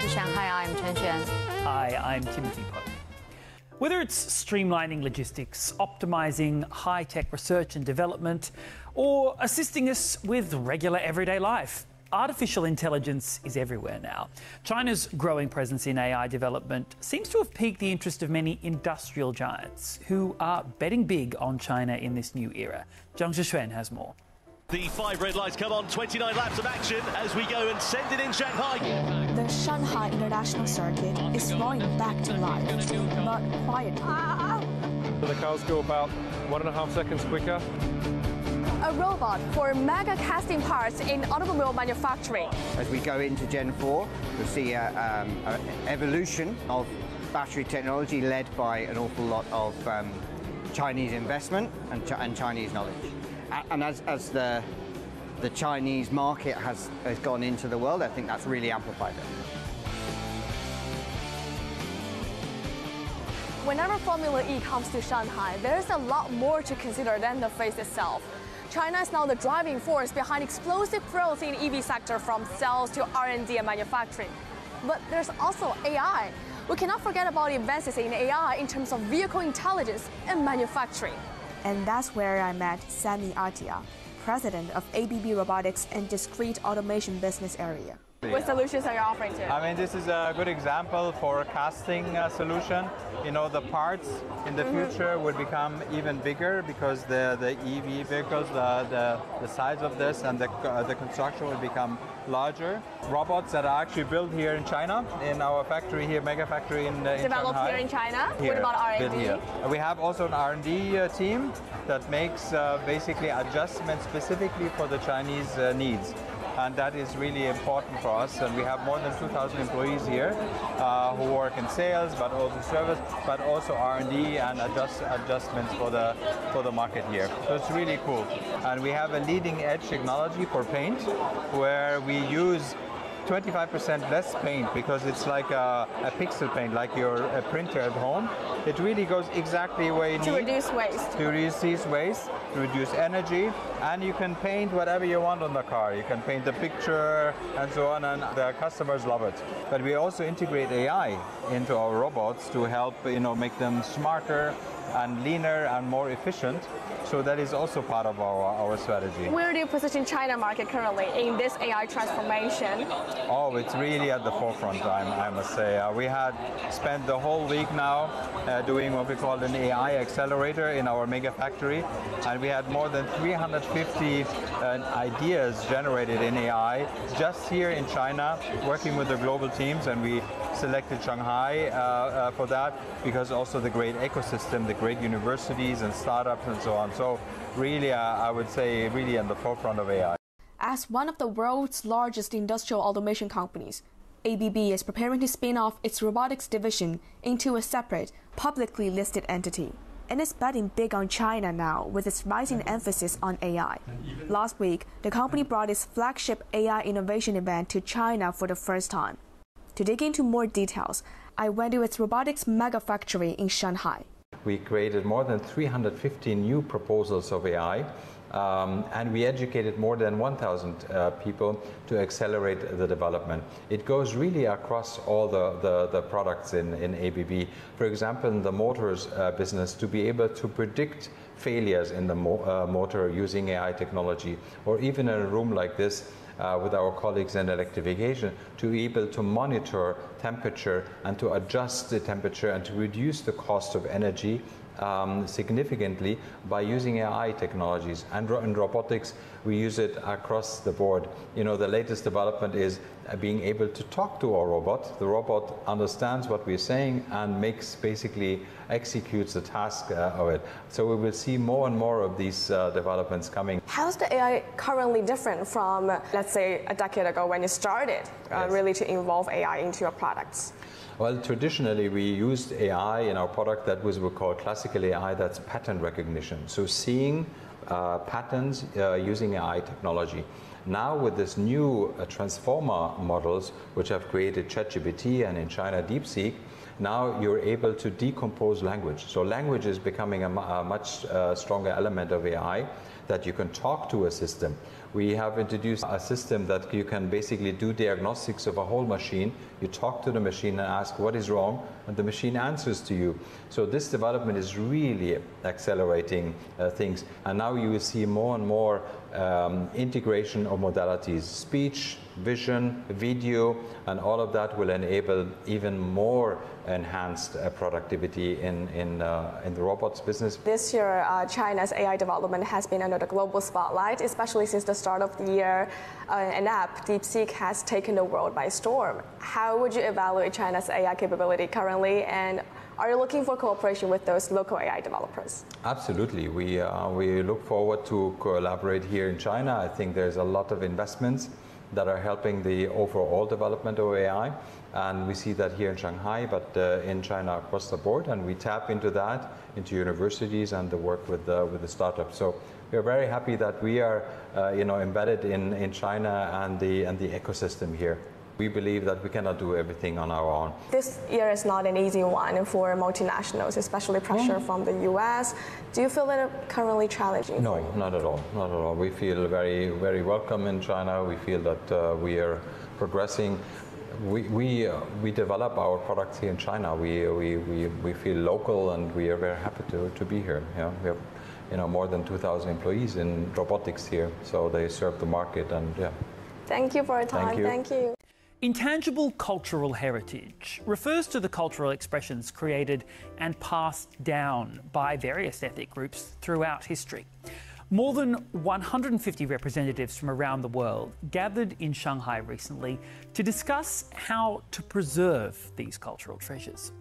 to Shanghai. I'm Chen Xuan. Hi, I'm Timothy Pope. Whether it's streamlining logistics, optimising high-tech research and development, or assisting us with regular everyday life, artificial intelligence is everywhere now. China's growing presence in AI development seems to have piqued the interest of many industrial giants who are betting big on China in this new era. Zhang Shishuan has more. The five red lights come on, 29 laps of action as we go and send it in Shanghai. The Shanghai International Circuit is roaring back to life, but quiet. The cars go about 1.5 seconds quicker. A robot for mega casting parts in automobile manufacturing. As we go into Gen 4, we'll see an evolution of battery technology led by an awful lot of Chinese investment and Chinese knowledge. And as the Chinese market has gone into the world, I think that's really amplified it. Whenever Formula E comes to Shanghai, there's a lot more to consider than the race itself. China is now the driving force behind explosive growth in EV sector, from sales to R&D and manufacturing. But there's also AI. We cannot forget about advances in AI in terms of vehicle intelligence and manufacturing. And that's where I met Sami Atia, president of ABB Robotics and Discrete Automation Business Area. What solutions are you offering to? I mean, this is a good example for a casting solution. You know, the parts in the future will become even bigger because the EV vehicles, the size of this and the construction will become larger. Robots that are actually built here in China, in our factory here, mega factory in Shanghai. Developed here in China? What about R&D? We have also an R&D team that makes basically adjustments specifically for the Chinese needs. And that is really important for us. And we have more than 2,000 employees here who work in sales, but also service, but also R&D and adjustments for the market here. So it's really cool. And we have a leading edge technology for paint, where we use 25% less paint, because it's like a pixel paint, like a printer at home. It really goes exactly where you need. To reduce waste. To reduce waste, to reduce energy, and you can paint whatever you want on the car. You can paint the picture and so on, and the customers love it. But we also integrate AI into our robots to help, you know, make them smarter and leaner and more efficient. So that is also part of our strategy. Where do you position China market currently in this AI transformation? Oh, it's really at the forefront, I must say. We had spent the whole week now doing what we call an AI accelerator in our mega factory, and we had more than 350 ideas generated in AI just here in China, working with the global teams. And we selected Shanghai for that, because also the great ecosystem, the great universities and startups and so on. So really, I would say, really in the forefront of AI. As one of the world's largest industrial automation companies, ABB is preparing to spin off its robotics division into a separate, publicly listed entity, and is betting big on China now with its rising emphasis on AI. Last week, the company brought its flagship AI innovation event to China for the first time. To dig into more details, I went to its robotics mega factory in Shanghai. We created more than 350 new proposals of AI, and we educated more than 1,000 people to accelerate the development. It goes really across all the products in ABB. For example, in the motors business, to be able to predict failures in the motor using AI technology, or even in a room like this, with our colleagues in electrification, to be able to monitor temperature and to adjust the temperature and to reduce the cost of energy significantly by using AI technologies. And in robotics, we use it across the board. You know, the latest development is being able to talk to our robot. The robot understands what we're saying and makes, basically executes the task of it. So we will see more and more of these developments coming. How's the AI currently different from, let's say, a decade ago when you started really to involve AI into your products? Well, traditionally, we used AI in our product that was we call classical AI, that's pattern recognition. So seeing patterns using AI technology. Now with this new transformer models, which have created ChatGPT and in China DeepSeek, now you're able to decompose language. So language is becoming a much stronger element of AI. that you can talk to a system. We have introduced a system that you can basically do diagnostics of a whole machine. You talk to the machine and ask what is wrong, and the machine answers to you. So this development is really accelerating things. And now you will see more and more integration of modalities, speech, vision, video, and all of that will enable even more enhanced productivity in the robots business. This year, China's AI development has been under the global spotlight, especially since the start of the year. An app, DeepSeek, has taken the world by storm. How would you evaluate China's AI capability currently, and are you looking for cooperation with those local AI developers? Absolutely. We look forward to collaborate here in China. I think there's a lot of investments that are helping the overall development of AI. And we see that here in Shanghai, but in China across the board. And we tap into that, into universities and the work with the startups. So we're very happy that we are embedded in China and the ecosystem here. We believe that we cannot do everything on our own. This year is not an easy one for multinationals, especially pressure from the US. Do you feel that it's currently challenging? No, not at all. Not at all. We feel very, very welcome in China. We feel that we are progressing. We develop our products here in China. We feel local, and we are very happy to be here. Yeah, we have more than 2,000 employees in robotics here, so they serve the market. And yeah. Thank you for your time. Thank you. Thank you. Intangible cultural heritage refers to the cultural expressions created and passed down by various ethnic groups throughout history. More than 150 representatives from around the world gathered in Shanghai recently to discuss how to preserve these cultural treasures.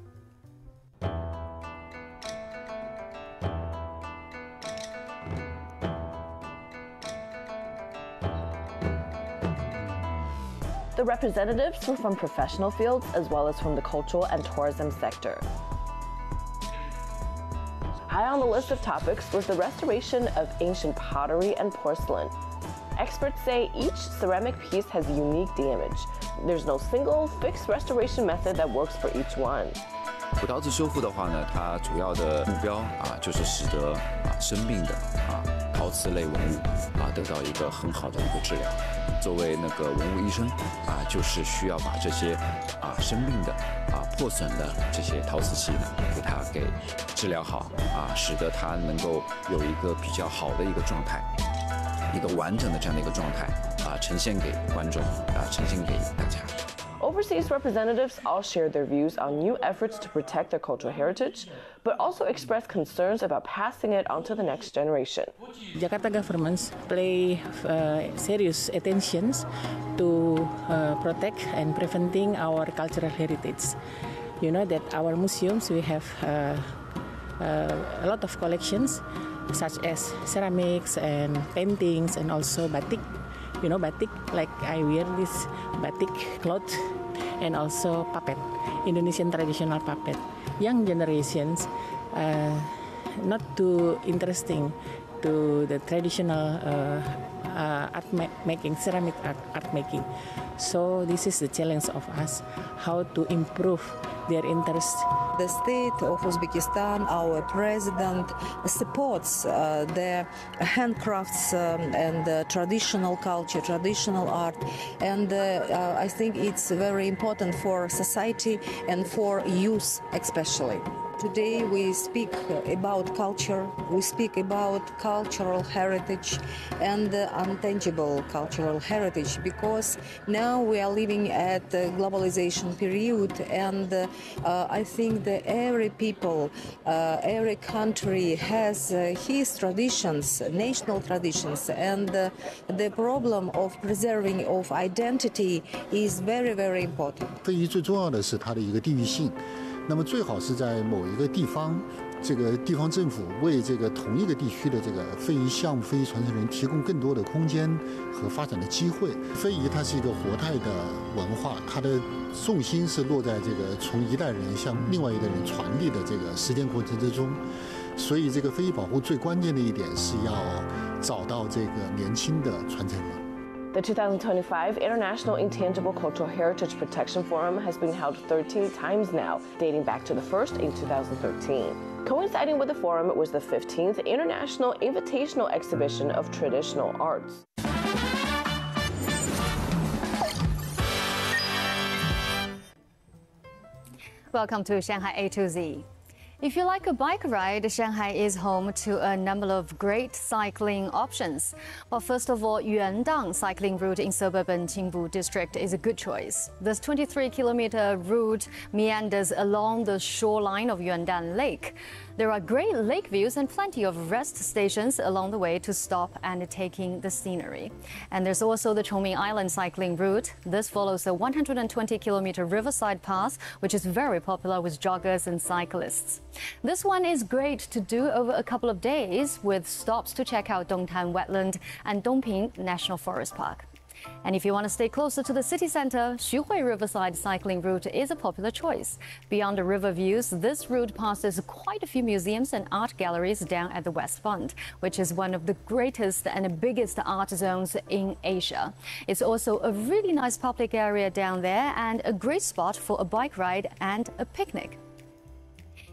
The representatives were from professional fields as well as from the cultural and tourism sector. High on the list of topics was the restoration of ancient pottery and porcelain. Experts say each ceramic piece has unique damage. There's no single fixed restoration method that works for each one. 葡萄枝修复的话呢，它主要的目标就是使得生病的陶瓷类文物得到一个很好的一个治疗。作为那个文物医生就是需要把这些生病的破损的这些陶瓷器呢，给它给治疗好使得它能够有一个比较好的一个状态，一个完整的这样的一个状态呈现给观众呈现给大家。 Overseas representatives all shared their views on new efforts to protect their cultural heritage, but also expressed concerns about passing it on to the next generation. Jakarta governments play serious attentions to protect and preventing our cultural heritage. You know that our museums, we have a lot of collections, such as ceramics and paintings and also batik. You know, batik, like I wear this batik cloth and also puppet, Indonesian traditional puppet. Young generations not too interesting to the traditional art making, ceramic art making. So this is the challenge of us, how to improve their interest. The state of Uzbekistan, our president, supports the handcrafts and the traditional culture, traditional art. And I think it's very important for society and for youth especially. Today we speak about culture, we speak about cultural heritage and intangible cultural heritage, because now we are living at the globalization period, and I think that every people, every country has his traditions, national traditions, and the problem of preserving of identity is very, very important. 那么最好是在某一个地方，这个地方政府为这个同一个地区的这个非遗项目、非遗传承人提供更多的空间和发展的机会。非遗它是一个活态的文化，它的重心是落在这个从一代人向另外一代人传递的这个时间过程之中。所以，这个非遗保护最关键的一点是要找到这个年轻的传承人。The 2025 International Intangible Cultural Heritage Protection Forum has been held 13 times now, dating back to the first in 2013. Coinciding with the forum was the 15th International Invitational Exhibition of Traditional Arts. Welcome to Shanghai A to Z. If you like a bike ride, Shanghai is home to a number of great cycling options. But first of all, Yuandang cycling route in suburban Qingbu district is a good choice. This 23-kilometer route meanders along the shoreline of Yuandang Lake. There are great lake views and plenty of rest stations along the way to stop and take in the scenery. And there's also the Chongming Island cycling route. This follows a 120-kilometer riverside path, which is very popular with joggers and cyclists. This one is great to do over a couple of days, with stops to check out Dongtan Wetland and Dongping National Forest Park. And if you want to stay closer to the city center, Xuhui Riverside cycling route is a popular choice. Beyond the river views, this route passes quite a few museums and art galleries down at the West Bund, which is one of the greatest and biggest art zones in Asia. It's also a really nice public area down there and a great spot for a bike ride and a picnic.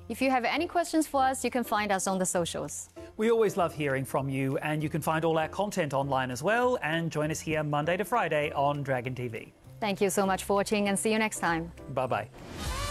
If you have any questions for us, you can find us on the socials. We always love hearing from you, and you can find all our content online as well, and join us here Monday to Friday on Dragon TV. Thank you so much for watching, and see you next time. Bye-bye.